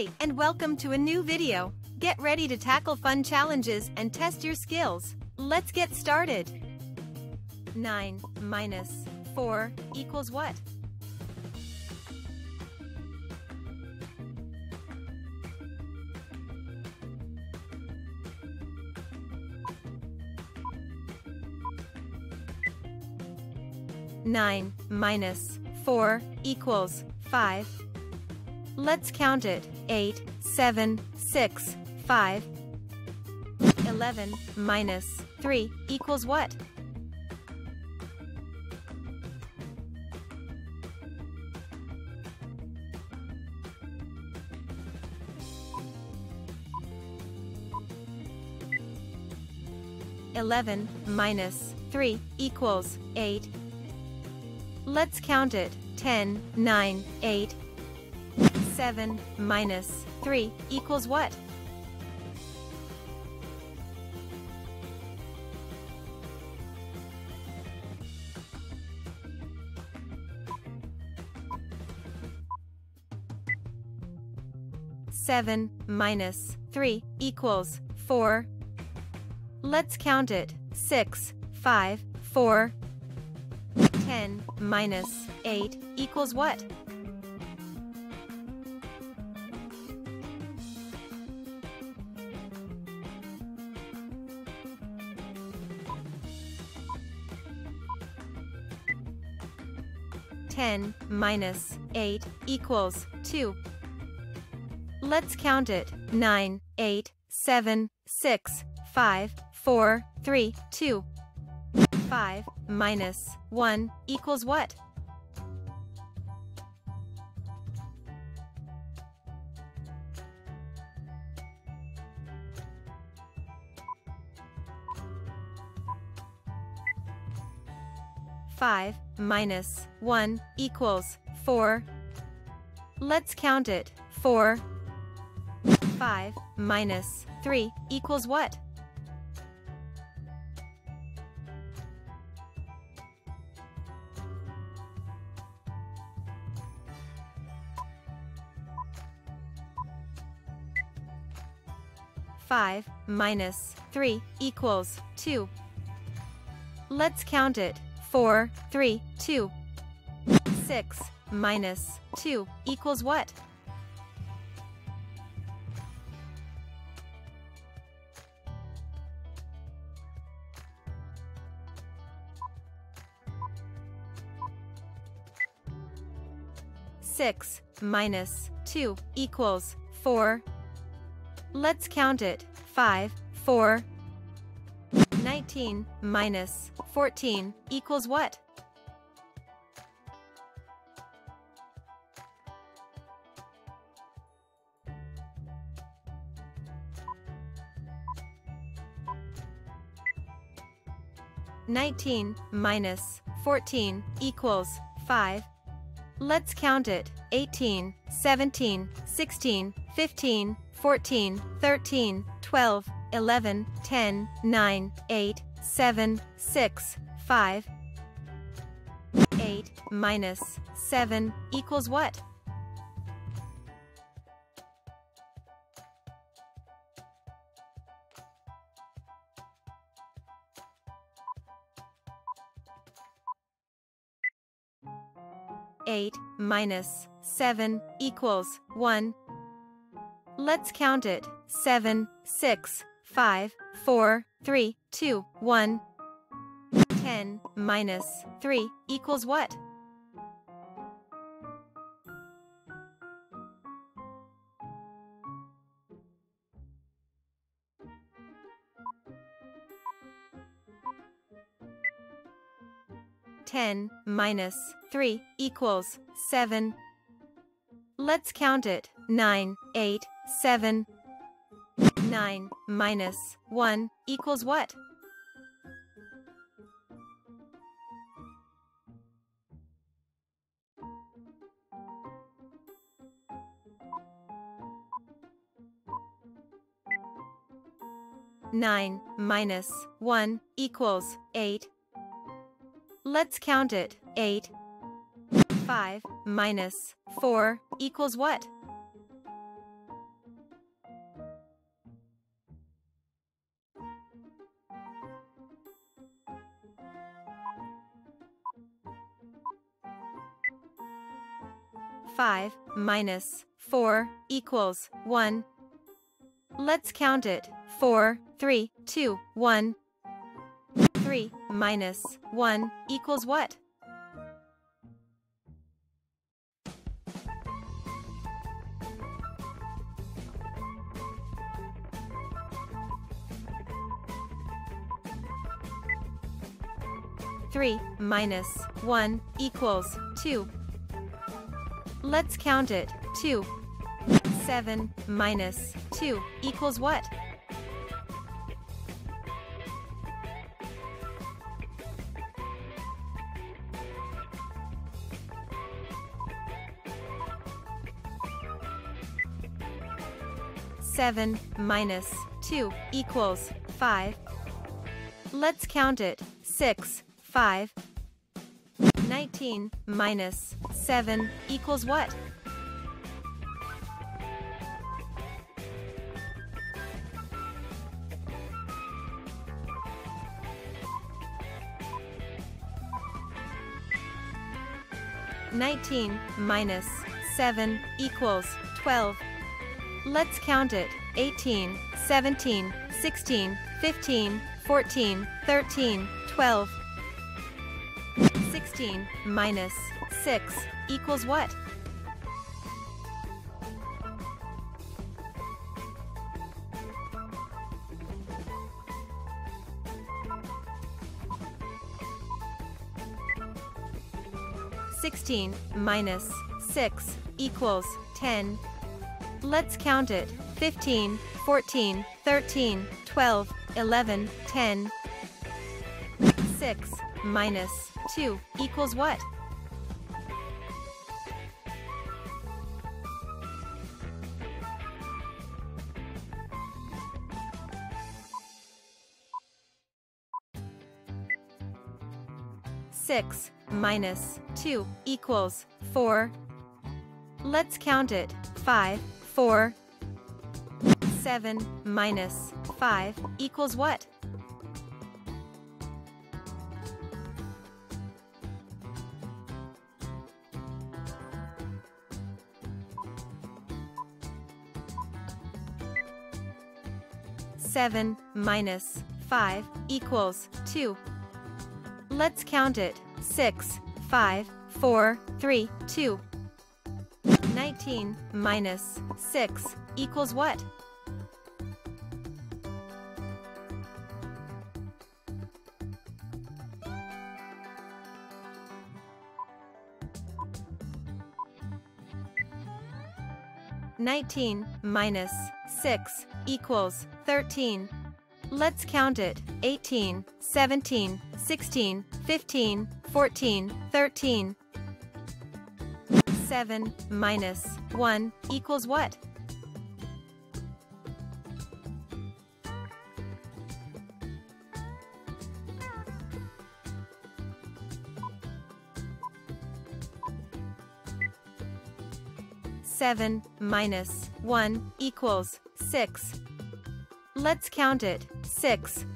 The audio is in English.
Hey, and welcome to a new video. Get ready to tackle fun challenges and test your skills. Let's get started. 9 minus 4 equals what? 9 minus 4 equals 5. Let's count it. 8, 7, 6, 5. 11 minus 3 equals what? 11 minus 3 equals 8. Let's count it. 10, 9, 8. 7 minus 3 equals what? 7 minus 3 equals 4. Let's count it. 6, 5, 4. 10 minus 8 equals what? 10 minus 8 equals 2. Let's count it. 9, 8, 7, 6, 5, 4, 3, 2. 5 minus 1 equals what? 5 minus 1 equals 4. Let's count it. 4. 5 minus 3 equals what? 5 minus 3 equals 2. Let's count it. 4, 3, 2. 6 minus 2 equals what? 6 minus 2 equals 4. Let's count it. 5, 4. 19 minus 14 equals what? 19 minus 14 equals 5. Let's count it. 18, 17, 16, 15, 14, 13, 12, 11, 10, 9, 8, 7, 6, 5. 8 minus 7 equals what? 8 minus 7 equals 1. Let's count it. 7, 6, 5, 4, 3, 2, 1. 10 minus 3 equals what? 10 minus 3 equals 7. Let's count it. 9, 8, 7. 9 minus 1 equals what? 9 minus 1 equals 8. Let's count it. 8. 5 minus 4 equals what? 5 minus 4 equals 1. Let's count it. 4, 3, 2, 1. 3 minus 1 equals what? 3 minus 1 equals 2. Let's count it. 2. 7 minus 2 equals what? 7 minus 2 equals 5. Let's count it. 6. 5. 19 minus 7 equals what? 19 minus 7 equals 12. Let's count it. 18, 17, 16, 15, 14, 13, 12. 16 minus 6 equals what? 16 minus 6 equals 10. Let's count it. 15, 14, 13, 12, 11, 10. 6 minus 2 equals what? 6 minus 2 equals 4. Let's count it. 5, 4. 7 minus 5 equals what? 7 minus 5 equals 2. Let's count it. 6, 5, 4, 3, 2. 19 minus 6 equals what? 19 minus 6 equals 13. Let's count it. 18, 17, 16, 15, 14, 13. 7 minus 1 equals what? 7 minus 1 equals 6. Let's count it. 6,